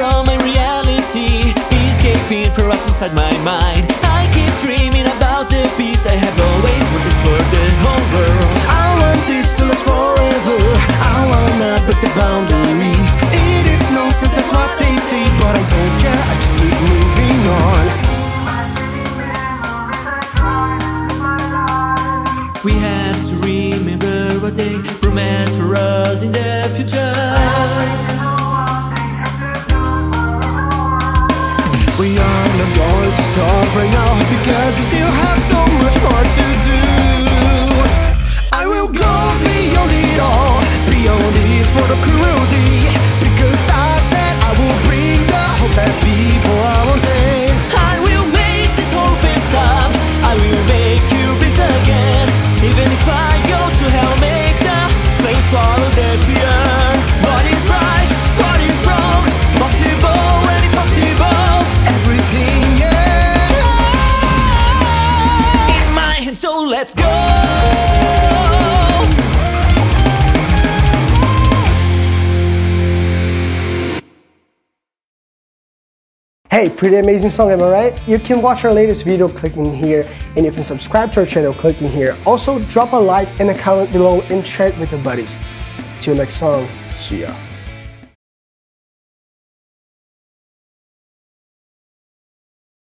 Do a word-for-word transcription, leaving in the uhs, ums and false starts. from my reality, escaping from what's inside my mind. I keep dreaming about the peace I have always wanted for the whole world. I want this to last forever. I wanna break the boundaries. It is nonsense, that's what they say, but I don't care, I just keep moving on. We have to remember what they promised for us in the future. We are not going to stop right now, because we still have so much more to do. I will go beyond it all, beyond it for the cruelty, because I said I will bring the hope that people are wanting. I will make this whole thing stop, I will make you breathe again. Even if I go to hell, make the flames swallow the fear. What is right, what is wrong, possible and impossible, everything, yeah. In my hand, so let's go. Hey, pretty amazing song, am I right? You can watch our latest video clicking here, and you can subscribe to our channel clicking here. Also, drop a like and a comment below and share it with your buddies. Till next song, see ya.